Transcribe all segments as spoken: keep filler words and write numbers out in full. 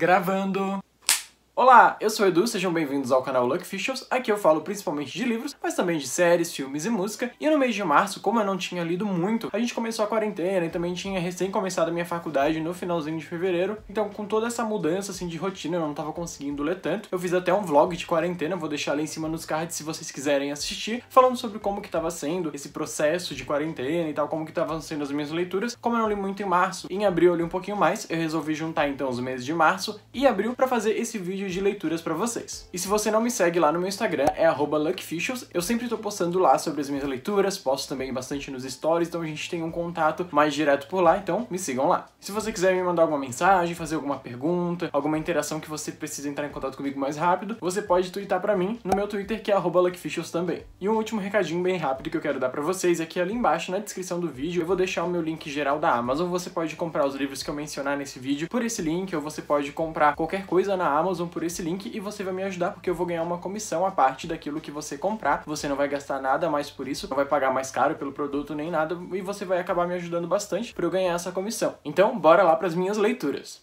Gravando! Olá, eu sou o Edu, sejam bem-vindos ao canal Luckyficious. Aqui eu falo principalmente de livros, mas também de séries, filmes e música. E no mês de março, como eu não tinha lido muito, a gente começou a quarentena e também tinha recém começado a minha faculdade no finalzinho de fevereiro. Então com toda essa mudança assim de rotina, eu não tava conseguindo ler tanto. Eu fiz até um vlog de quarentena, vou deixar ali em cima nos cards se vocês quiserem assistir, falando sobre como que tava sendo esse processo de quarentena e tal, como que estavam sendo as minhas leituras. Como eu não li muito em março, em abril eu li um pouquinho mais. Eu resolvi juntar então os meses de março e abril pra fazer esse vídeo de leituras pra vocês. E se você não me segue lá no meu Instagram, é arroba Luckyficious, eu sempre tô postando lá sobre as minhas leituras, posto também bastante nos stories, então a gente tem um contato mais direto por lá, então me sigam lá. Se você quiser me mandar alguma mensagem, fazer alguma pergunta, alguma interação que você precisa entrar em contato comigo mais rápido, você pode twittar pra mim no meu Twitter, que é arroba Luckyficious também. E um último recadinho bem rápido que eu quero dar pra vocês é que ali embaixo na descrição do vídeo eu vou deixar o meu link geral da Amazon, você pode comprar os livros que eu mencionar nesse vídeo por esse link, ou você pode comprar qualquer coisa na Amazon por esse link e você vai me ajudar porque eu vou ganhar uma comissão a parte daquilo que você comprar. Você não vai gastar nada mais por isso, não vai pagar mais caro pelo produto nem nada e você vai acabar me ajudando bastante para eu ganhar essa comissão. Então, bora lá para as minhas leituras.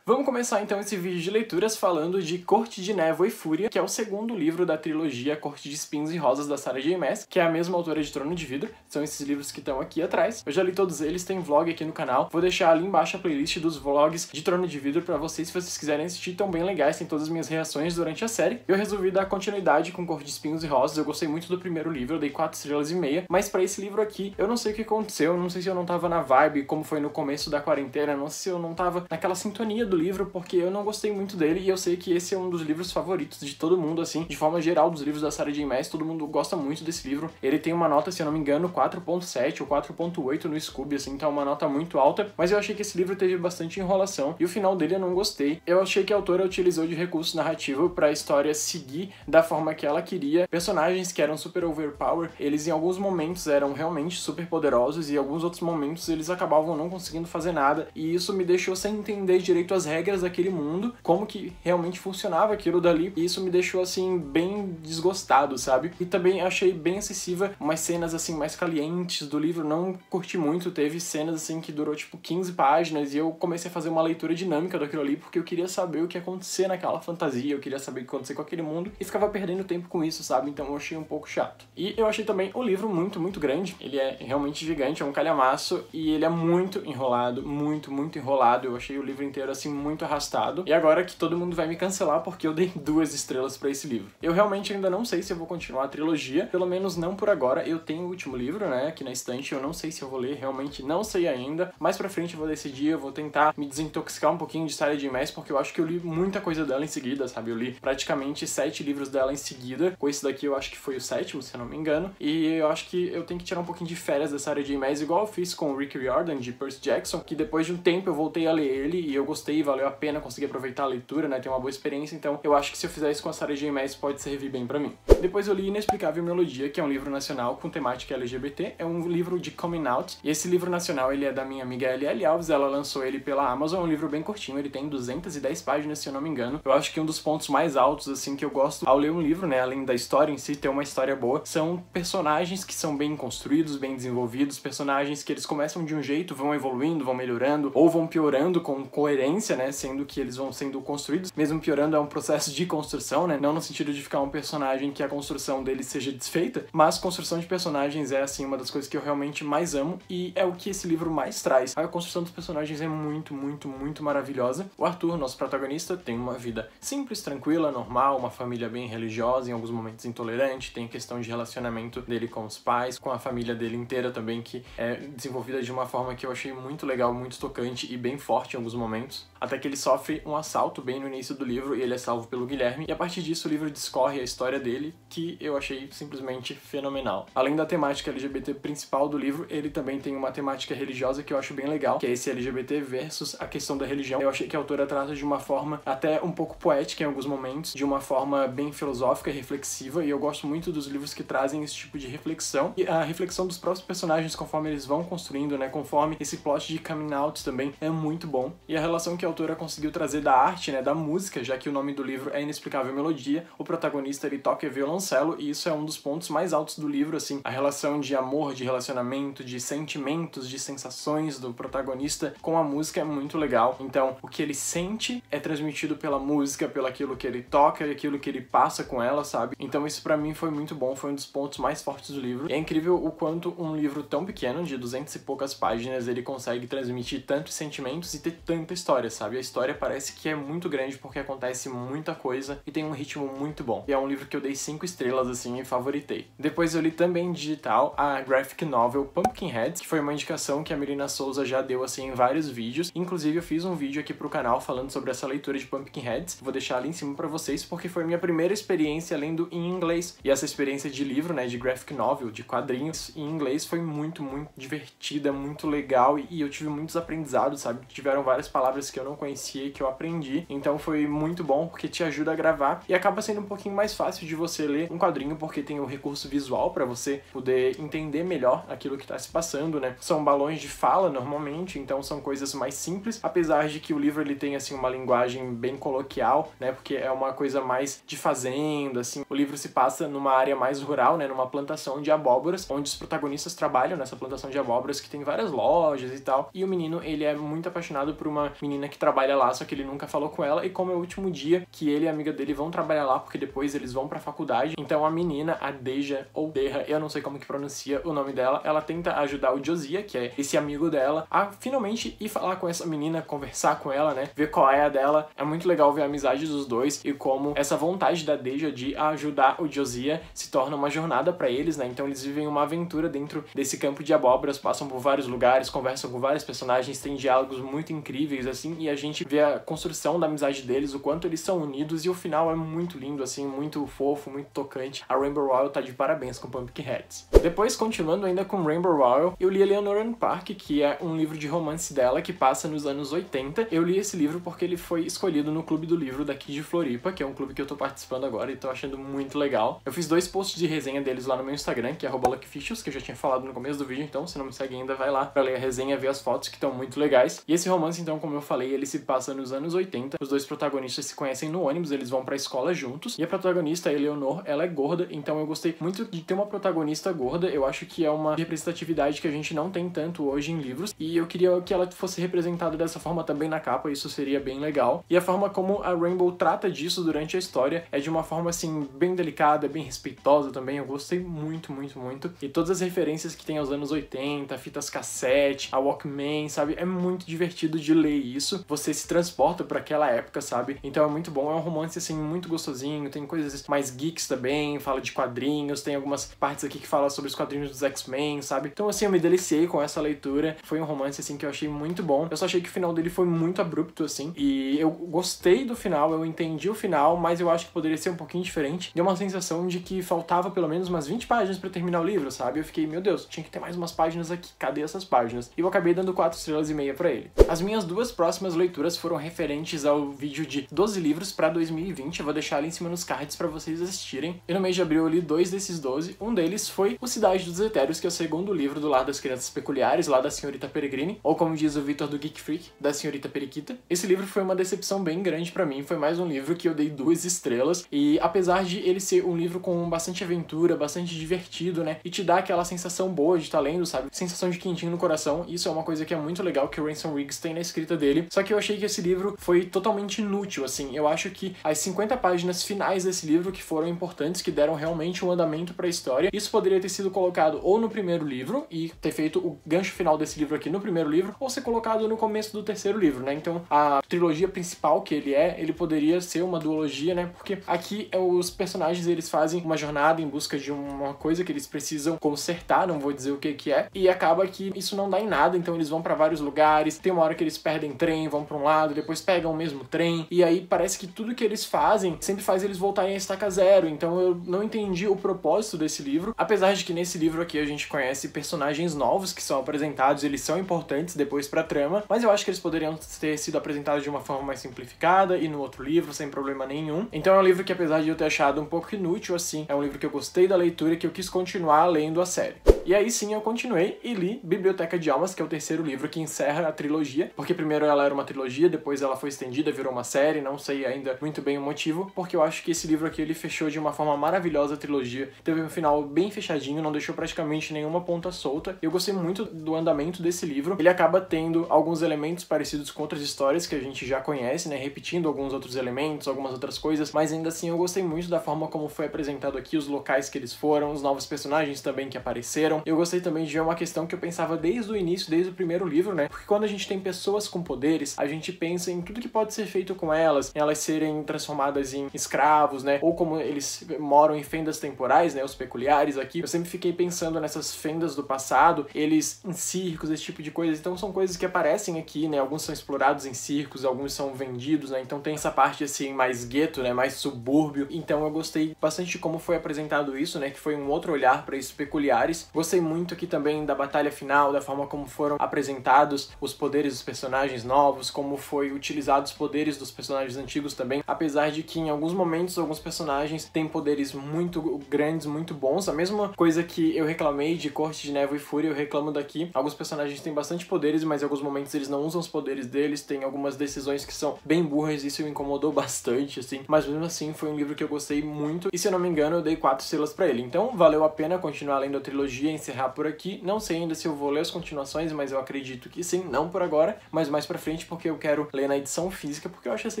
Vamos começar então esse vídeo de leituras falando de Corte de Névoa e Fúria, que é o segundo livro da trilogia Corte de Espinhos e Rosas da Sarah J. Maas, que é a mesma autora de Trono de Vidro. São esses livros que estão aqui atrás. Eu já li todos eles, tem vlog aqui no canal. Vou deixar ali embaixo a playlist dos vlogs de Trono de Vidro pra vocês, se vocês quiserem assistir, estão bem legais, tem todas as minhas reações durante a série. Eu resolvi dar continuidade com Corte de Espinhos e Rosas, eu gostei muito do primeiro livro, eu dei quatro estrelas e meia, mas pra esse livro aqui, eu não sei o que aconteceu, não sei se eu não tava na vibe, como foi no começo da quarentena, não sei se eu não tava naquela sintonia do livro, porque eu não gostei muito dele e eu sei que esse é um dos livros favoritos de todo mundo, assim, de forma geral dos livros da Sarah J. Maas, todo mundo gosta muito desse livro. Ele tem uma nota, se eu não me engano, quatro ponto sete ou quatro ponto oito no Skoob, assim, então é uma nota muito alta, mas eu achei que esse livro teve bastante enrolação e o final dele eu não gostei. Eu achei que a autora utilizou de recurso narrativo pra história seguir da forma que ela queria. Personagens que eram super overpowered, eles em alguns momentos eram realmente super poderosos e em alguns outros momentos eles acabavam não conseguindo fazer nada e isso me deixou sem entender direito a as regras daquele mundo, como que realmente funcionava aquilo dali, e isso me deixou assim bem desgostado, sabe? E também achei bem excessiva umas cenas assim mais calientes do livro, não curti muito, teve cenas assim que durou tipo quinze páginas e eu comecei a fazer uma leitura dinâmica daquilo ali porque eu queria saber o que ia acontecer naquela fantasia, eu queria saber o que ia acontecer com aquele mundo e ficava perdendo tempo com isso, sabe? Então eu achei um pouco chato. E eu achei também o livro muito, muito grande, ele é realmente gigante, é um calhamaço e ele é muito enrolado, muito, muito enrolado, eu achei o livro inteiro assim muito arrastado, e agora que todo mundo vai me cancelar porque eu dei duas estrelas pra esse livro. Eu realmente ainda não sei se eu vou continuar a trilogia, pelo menos não por agora, eu tenho o último livro, né, aqui na estante, eu não sei se eu vou ler, realmente não sei ainda, mais pra frente eu vou decidir, eu vou tentar me desintoxicar um pouquinho de Sarah J. Maas, porque eu acho que eu li muita coisa dela em seguida, sabe, eu li praticamente sete livros dela em seguida, com esse daqui eu acho que foi o sétimo, se eu não me engano, e eu acho que eu tenho que tirar um pouquinho de férias da Sarah J. Maas, igual eu fiz com o Rick Riordan, de Percy Jackson, que depois de um tempo eu voltei a ler ele, e eu gostei, valeu a pena, consegui aproveitar a leitura, né, ter uma boa experiência, então eu acho que se eu fizer isso com a Sarah J. Maas pode servir bem pra mim. Depois eu li Inexplicável Melodia, que é um livro nacional com temática L G B T, é um livro de coming out, e esse livro nacional ele é da minha amiga L L Alves, ela lançou ele pela Amazon, é um livro bem curtinho, ele tem duzentas e dez páginas, se eu não me engano. Eu acho que um dos pontos mais altos, assim, que eu gosto ao ler um livro, né, além da história em si, ter uma história boa, são personagens que são bem construídos, bem desenvolvidos, personagens que eles começam de um jeito, vão evoluindo, vão melhorando, ou vão piorando com coerência, né, sendo que eles vão sendo construídos, mesmo piorando, é um processo de construção, né, não no sentido de ficar um personagem que a construção dele seja desfeita, mas construção de personagens é, assim, uma das coisas que eu realmente mais amo e é o que esse livro mais traz. A construção dos personagens é muito, muito, muito maravilhosa. O Arthur, nosso protagonista, tem uma vida simples, tranquila, normal, uma família bem religiosa, em alguns momentos intolerante, tem questão de relacionamento dele com os pais, com a família dele inteira também, que é desenvolvida de uma forma que eu achei muito legal, muito tocante e bem forte em alguns momentos. Até que ele sofre um assalto bem no início do livro e ele é salvo pelo Guilherme, e a partir disso o livro discorre a história dele, que eu achei simplesmente fenomenal. Além da temática L G B T principal do livro, ele também tem uma temática religiosa que eu acho bem legal, que é esse L G B T versus a questão da religião. Eu achei que a autora trata de uma forma até um pouco poética em alguns momentos, de uma forma bem filosófica e reflexiva, e eu gosto muito dos livros que trazem esse tipo de reflexão, e a reflexão dos próprios personagens conforme eles vão construindo, né, conforme esse plot de coming out também é muito bom, e a relação que a autora conseguiu trazer da arte, né, da música, já que o nome do livro é Inexplicável Melodia, o protagonista ele toca violoncelo e isso é um dos pontos mais altos do livro, assim, a relação de amor, de relacionamento, de sentimentos, de sensações do protagonista com a música é muito legal. Então, o que ele sente é transmitido pela música, pelo aquilo que ele toca e aquilo que ele passa com ela, sabe? Então isso pra mim foi muito bom, foi um dos pontos mais fortes do livro. E é incrível o quanto um livro tão pequeno, de duzentas e poucas páginas, ele consegue transmitir tantos sentimentos e ter tanta história, sabe? A história parece que é muito grande porque acontece muita coisa e tem um ritmo muito bom. E é um livro que eu dei cinco estrelas, assim, e favoritei. Depois eu li também em digital a graphic novel Pumpkin Heads, que foi uma indicação que a Marina Souza já deu, assim, em vários vídeos. Inclusive eu fiz um vídeo aqui pro canal falando sobre essa leitura de Pumpkin Heads. Vou deixar ali em cima pra vocês, porque foi minha primeira experiência lendo em inglês. E essa experiência de livro, né, de graphic novel, de quadrinhos em inglês, foi muito, muito divertida, muito legal, e eu tive muitos aprendizados, sabe? Tiveram várias palavras que eu não conhecia e que eu aprendi, então foi muito bom, porque te ajuda a gravar, e acaba sendo um pouquinho mais fácil de você ler um quadrinho, porque tem o recurso visual pra você poder entender melhor aquilo que tá se passando, né? São balões de fala, normalmente, então são coisas mais simples, apesar de que o livro, ele tem, assim, uma linguagem bem coloquial, né? Porque é uma coisa mais de fazenda, assim. O livro se passa numa área mais rural, né? Numa plantação de abóboras, onde os protagonistas trabalham nessa plantação de abóboras que tem várias lojas e tal. E o menino, ele é muito apaixonado por uma menina que trabalha lá, só que ele nunca falou com ela. E como é o último dia que ele e a amiga dele vão trabalhar lá, porque depois eles vão pra faculdade, então a menina, a Deja, ou Derra, eu não sei como que pronuncia o nome dela, ela tenta ajudar o Josia, que é esse amigo dela, a finalmente ir falar com essa menina, conversar com ela, né? Ver qual é a dela. É muito legal ver a amizade dos dois e como essa vontade da Deja de ajudar o Josia se torna uma jornada pra eles, né? Então eles vivem uma aventura dentro desse campo de abóboras, passam por vários lugares, conversam com vários personagens, tem diálogos muito incríveis, assim, e a gente vê a construção da amizade deles, o quanto eles são unidos, e o final é muito lindo, assim, muito fofo, muito tocante. A Rainbow Rowell tá de parabéns com Pumpkin Heads. Depois, continuando ainda com Rainbow Rowell, eu li Eleanor and Park, que é um livro de romance dela que passa nos anos oitenta. Eu li esse livro porque ele foi escolhido no Clube do Livro daqui de Floripa, que é um clube que eu tô participando agora e tô achando muito legal. Eu fiz dois posts de resenha deles lá no meu Instagram, que é arroba Luckyficious, que eu já tinha falado no começo do vídeo, então se não me segue ainda, vai lá pra ler a resenha, ver as fotos que estão muito legais. E esse romance, então, como eu falei, ele se passa nos anos oitenta, os dois protagonistas se conhecem no ônibus, eles vão pra escola juntos, e a protagonista, a Eleanor, ela é gorda, então eu gostei muito de ter uma protagonista gorda, eu acho que é uma representatividade que a gente não tem tanto hoje em livros, e eu queria que ela fosse representada dessa forma também na capa, isso seria bem legal. E a forma como a Rainbow trata disso durante a história é de uma forma, assim, bem delicada, bem respeitosa também. Eu gostei muito, muito, muito. E todas as referências que tem aos anos oitenta, fitas cassete, a Walkman, sabe? É muito divertido de ler isso. Você se transporta pra aquela época, sabe? Então é muito bom. É um romance, assim, muito gostosinho. Tem coisas mais geeks também, fala de quadrinhos, tem algumas partes aqui que fala sobre os quadrinhos dos X-Men, sabe? Então, assim, eu me deliciei com essa leitura. Foi um romance, assim, que eu achei muito bom. Eu só achei que o final dele foi muito abrupto, assim. E eu gostei do final, eu entendi o final, mas eu acho que poderia ser um pouquinho diferente. Deu uma sensação de que faltava pelo menos umas vinte páginas pra terminar o livro, sabe? Eu fiquei, meu Deus, tinha que ter mais umas páginas aqui, cadê essas páginas? E eu acabei dando quatro estrelas e meia pra ele. As minhas duas próximas leituras foram referentes ao vídeo de doze livros pra dois mil e vinte, eu vou deixar ali em cima nos cards pra vocês assistirem. E no mês de abril eu li dois desses doze, um deles foi o Cidade dos Etéreos, que é o segundo livro do Lar das Crianças Peculiares, lá da Senhorita Peregrine, ou como diz o Victor do Geek Freak, da Senhorita Periquita. Esse livro foi uma decepção bem grande pra mim, foi mais um livro que eu dei duas estrelas, e apesar de ele ser um livro com bastante aventura, bastante divertido, né, e te dá aquela sensação boa de estar lendo, sabe, sensação de quentinho no coração, isso é uma coisa que é muito legal que o Ransom Riggs tem na escrita dele, só que eu achei que esse livro foi totalmente inútil, assim, eu acho que as cinquenta páginas finais desse livro que foram importantes, que deram realmente um andamento pra história, isso poderia ter sido colocado ou no primeiro livro, e ter feito o gancho final desse livro aqui no primeiro livro, ou ser colocado no começo do terceiro livro, né, então a trilogia principal que ele é, ele poderia ser uma duologia, né, porque aqui os personagens, eles fazem uma jornada em busca de uma coisa que eles precisam consertar, não vou dizer o que que é, e acaba que isso não dá em nada, então eles vão pra vários lugares, tem uma hora que eles perdem trem, vão pra um lado, depois pegam o mesmo trem, e aí parece que tudo que eles fazem, sempre faz eles voltarem a estaca zero, então eu não entendi o propósito desse livro, apesar de que nesse livro aqui a gente conhece personagens novos que são apresentados, eles são importantes depois pra trama, mas eu acho que eles poderiam ter sido apresentados de uma forma mais simplificada, e no outro livro, sem problema nenhum, então é um livro que apesar de eu ter achado um pouco inútil, assim, é um livro que eu gostei da leitura e que eu quis continuar lendo a série. E aí sim eu continuei e li Biblioteca de Almas, que é o terceiro livro que encerra a trilogia, porque primeiro ela era uma trilogia, depois ela foi estendida, virou uma série, não sei ainda muito bem o motivo, porque eu acho que esse livro aqui ele fechou de uma forma maravilhosa a trilogia, teve um final bem fechadinho, não deixou praticamente nenhuma ponta solta. Eu gostei muito do andamento desse livro, ele acaba tendo alguns elementos parecidos com outras histórias que a gente já conhece, né, repetindo alguns outros elementos, algumas outras coisas, mas ainda assim eu gostei muito da forma como foi apresentado aqui, os locais que eles foram, os novos personagens também que apareceram. Eu gostei também de ver uma questão que eu pensava desde o início, desde o primeiro livro, né, porque quando a gente tem pessoas com poderes, a gente pensa em tudo que pode ser feito com elas, em elas serem transformadas em escravos, né, ou como eles moram em fendas temporais, né, os peculiares aqui. Eu sempre fiquei pensando nessas fendas do passado, eles em circos, esse tipo de coisa, então são coisas que aparecem aqui, né, alguns são explorados em circos, alguns são vendidos, né, então tem essa parte assim mais gueto, né, mais subúrbio, então eu gostei bastante de como foi apresentado isso, né, que foi um outro olhar para esses peculiares. Gostei muito aqui também da batalha final, da forma como foram apresentados os poderes dos personagens novos, como foi utilizados os poderes dos personagens antigos também, apesar de que em alguns momentos alguns personagens têm poderes muito grandes, muito bons, a mesma coisa que eu reclamei de Corte de Névoa e Fúria, eu reclamo daqui. Alguns personagens têm bastante poderes, mas em alguns momentos eles não usam os poderes deles, tem algumas decisões que são bem burras, isso me incomodou bastante, assim, mas mesmo assim foi um livro que eu gostei muito, e se eu não me engano eu dei quatro selas pra ele, então valeu a pena continuar lendo a trilogia e encerrar por aqui. Não sei ainda se eu vou ler as continuações, mas eu acredito que sim, não por agora, mas mais pra frente, porque eu quero ler na edição física, porque eu acho essa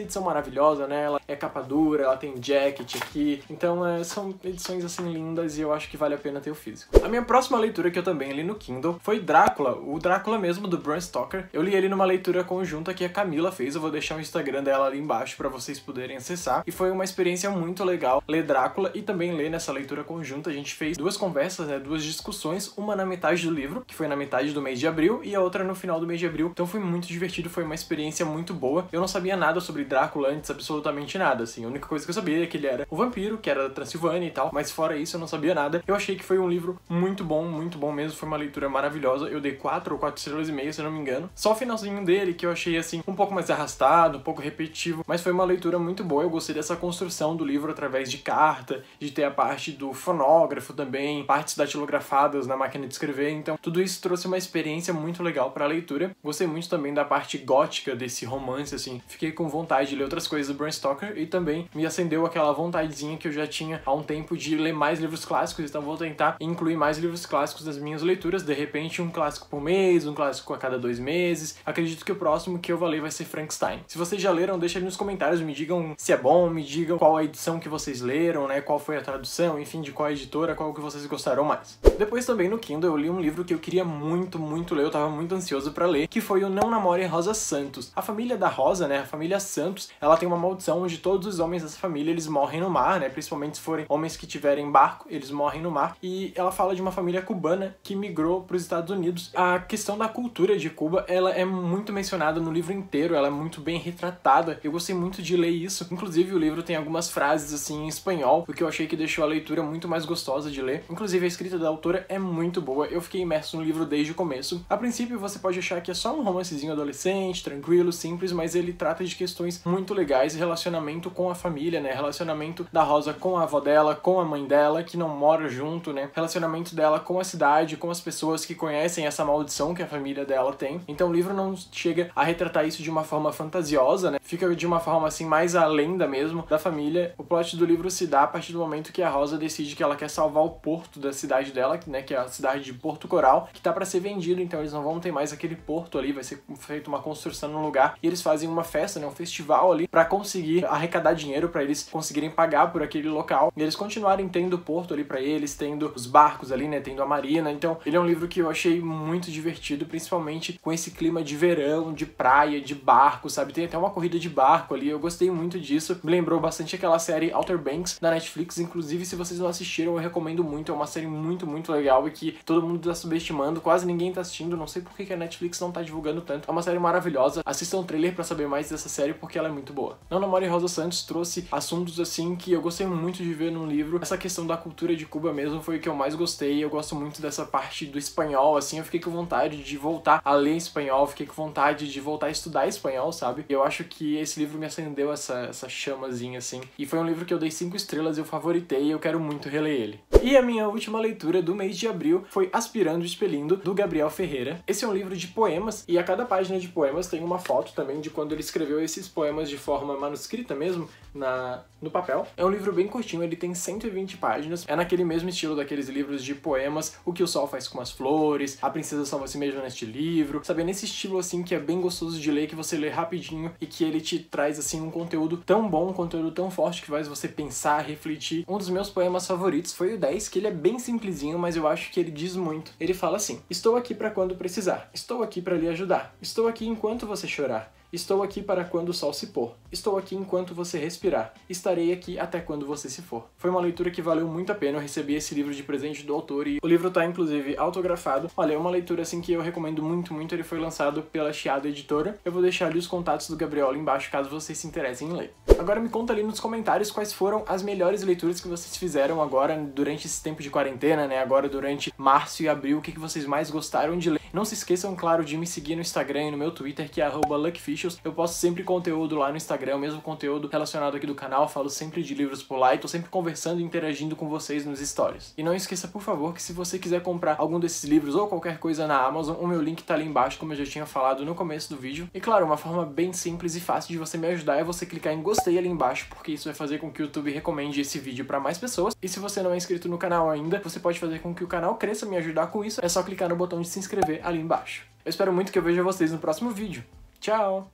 edição maravilhosa, né, ela é capa dura, ela tem jacket aqui, então é, são edições assim lindas e eu acho que vale a pena ter o físico. A minha próxima leitura que eu também li no Kindle foi Drácula, o Drácula mesmo do Bram Stoker. Eu li ele numa leitura conjunta que a Camila fez, eu vou deixar o Instagram dela ali embaixo pra vocês poderem acessar, e foi uma experiência muito legal ler Drácula e também ler nessa leitura conjunta. A gente fez duas conversas, né, duas discussões, uma na metade do livro, que foi na metade do mês de abril, e a outra no final do mês de abril, então foi muito divertido, foi uma experiência muito boa. Eu não sabia nada sobre Drácula antes, absolutamente nada, assim, a única coisa que eu sabia é que ele era um vampiro, que era da Transilvânia e tal, mas fora isso eu não sabia nada. Eu achei que foi um livro muito bom, muito bom mesmo, foi uma leitura maravilhosa, eu dei quatro ou quatro estrelas e meia, se eu não me engano. Só o finalzinho dele que eu achei, assim, um pouco mais arrastado, um pouco repetitivo, mas foi uma leitura muito boa, eu gostei dessa construção do livro através de carta, de ter a parte do fonógrafo também, partes datilografadas na máquina de escrever, então tudo isso trouxe uma experiência muito legal pra leitura. Gostei muito também da parte gótica desse romance, assim, fiquei com vontade de ler outras coisas do Bram Stoker e também me acendeu aquela vontadezinha que eu já tinha há um tempo de ler mais livros clássicos, então vou tentar incluir mais livros clássicos nas minhas leituras, de repente um clássico por mês, um clássico a cada dois meses. Acredito que o próximo que eu vou ler vai ser Frankenstein. Se vocês já leram, deixa aí nos comentários, me digam se é bom, me digam qual a edição que vocês leram, né, qual foi a tradução, enfim, de qual editora, qual que vocês gostaram mais. Depois também no Kindle eu li um livro que eu queria muito, muito ler, eu tava muito ansioso pra ler, que foi o Não Namore Rosa Santos. A família da Rosa, né, a família Santos, ela tem uma maldição onde todos os homens dessa família, eles morrem no mar, né, principalmente se forem homens que tiverem barco, eles morrem no mar, e ela fala de uma família cubana que migrou para os Estados Unidos. A questão da cultura de Cuba, ela é muito mencionada no livro inteiro, ela é muito bem retratada, eu gostei muito de ler isso, inclusive o livro tem algumas frases assim em espanhol, o que eu achei que deixou a leitura muito mais gostosa de ler, inclusive a escrita da autora é muito boa, eu fiquei imerso no livro desde o começo. A princípio você pode achar que é só um romancezinho adolescente, tranquilo, simples, mas ele trata de questões muito legais, relacionamento com a família, né, relacionamento da Rosa com a avó dela, com a mãe dela, que não mora junto, né, relacionamento dela com a cidade, com as pessoas que conhecem essa maldição que a família dela tem, então o livro não chega a retratar isso de uma forma fantasiosa, né, fica de uma forma assim mais a lenda mesmo da família. O plot do livro se dá a partir do momento que a Rosa decide que ela quer salvar o porto da cidade dela, né, que é a cidade de Porto Coral, que tá pra ser vendido, então eles não vão ter mais aquele porto ali, vai ser feita uma construção no lugar, e eles fazem uma festa, né, um festival ali, pra conseguir arrecadar dinheiro, pra eles conseguirem pagar por aquele local, e eles continuarem tendo o porto ali pra eles, tendo os barcos ali, né, tendo a marina. Então ele é um livro que eu achei muito divertido, principalmente com esse clima de verão, de praia, de barco, sabe, tem até uma corrida de barco ali, eu gostei muito disso, me lembrou bastante aquela série Outer Banks da Netflix, inclusive se vocês não assistiram eu recomendo muito, é uma série muito, muito legal e que todo mundo tá subestimando, quase ninguém tá assistindo, não sei por que a Netflix não tá divulgando tanto, é uma série maravilhosa, assistam o trailer pra saber mais dessa série porque ela é muito boa. Não Namore Rosa Santos trouxe assuntos assim que eu gostei muito de ver num livro, essa questão da cultura de Cuba mesmo foi o que eu mais gostei, eu gosto muito dessa parte do espanhol, assim, eu fiquei com vontade de voltar a ler espanhol, fiquei com vontade de voltar a estudar espanhol, sabe? Eu acho que esse livro me acendeu essa, essa chamazinha, assim, e foi um livro que eu dei cinco estrelas, eu favoritei e eu quero muito reler ele. E a minha última leitura do mês de abril foi Aspirando e Expelindo, do Gabriel Ferreira. Esse é um livro de poemas, e a cada página de poemas tem uma foto também de quando ele escreveu esses poemas de forma manuscrita mesmo, na, no papel. É um livro bem curtinho, ele tem cento e vinte páginas, é naquele mesmo estilo daqueles livros de poemas, O que o Sol Faz com as Flores, A Princesa Salva a Si Mesma Neste Livro, sabe, nesse estilo assim que é bem gostoso de ler, que você lê rapidinho e que ele te traz assim um conteúdo tão bom, um conteúdo tão forte que faz você pensar, refletir. Um dos meus poemas favoritos foi o dez, que ele é bem simplesinho, mas eu acho que ele diz muito. Ele fala assim: estou aqui para quando precisar, estou aqui para lhe ajudar, estou aqui enquanto você chorar, estou aqui para quando o sol se pôr, estou aqui enquanto você respirar, estarei aqui até quando você se for. Foi uma leitura que valeu muito a pena, eu recebi esse livro de presente do autor e o livro tá inclusive autografado. Olha, é uma leitura assim que eu recomendo muito, muito, ele foi lançado pela Chiado Editora. Eu vou deixar ali os contatos do Gabriel ali embaixo, caso vocês se interessem em ler. Agora me conta ali nos comentários quais foram as melhores leituras que vocês fizeram agora durante esse tempo de quarentena, né, agora durante março e abril, o que, que vocês mais gostaram de ler. Não se esqueçam, claro, de me seguir no Instagram e no meu Twitter, que é arroba luckyficious. Eu posto sempre conteúdo lá no Instagram, mesmo conteúdo relacionado aqui do canal, falo sempre de livros por lá e tô sempre conversando e interagindo com vocês nos stories. E não esqueça, por favor, que se você quiser comprar algum desses livros ou qualquer coisa na Amazon, o meu link tá ali embaixo, como eu já tinha falado no começo do vídeo. E claro, uma forma bem simples e fácil de você me ajudar é você clicar em gostei ali embaixo, porque isso vai fazer com que o YouTube recomende esse vídeo pra mais pessoas. E se você não é inscrito no canal ainda, você pode fazer com que o canal cresça, me ajudar com isso, é só clicar no botão de se inscrever ali embaixo. Eu espero muito que eu veja vocês no próximo vídeo. Tchau!